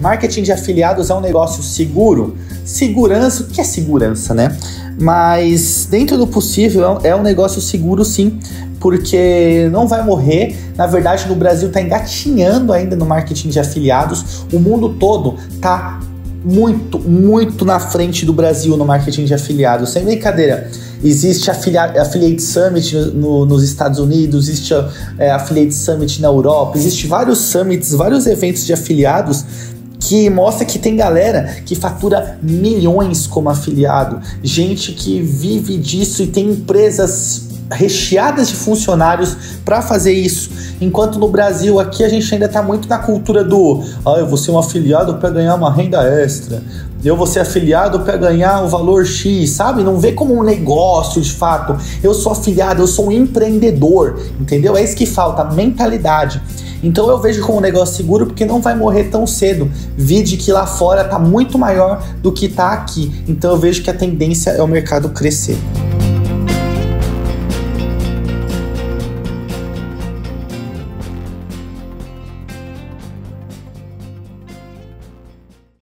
Marketing de afiliados é um negócio seguro? Segurança, o que é segurança, né? Mas dentro do possível é um negócio seguro sim, porque não vai morrer. Na verdade, no Brasil está engatinhando ainda no marketing de afiliados. O mundo todo está muito na frente do Brasil no marketing de afiliados, sem brincadeira. Existe Affiliate Summit nos Estados Unidos, existe Affiliate Summit na Europa, existe vários summits, vários eventos de afiliados que mostra que tem galera que fatura milhões como afiliado, gente que vive disso e tem empresas recheadas de funcionários para fazer isso, enquanto no Brasil aqui a gente ainda está muito na cultura do eu vou ser um afiliado para ganhar uma renda extra, eu vou ser afiliado para ganhar o valor X, sabe? Não vê como um negócio de fato. Eu sou afiliado, eu sou um empreendedor, entendeu? É isso que falta, mentalidade. Então eu vejo como um negócio seguro porque não vai morrer tão cedo. Vide que lá fora tá muito maior do que tá aqui. Então eu vejo que a tendência é o mercado crescer.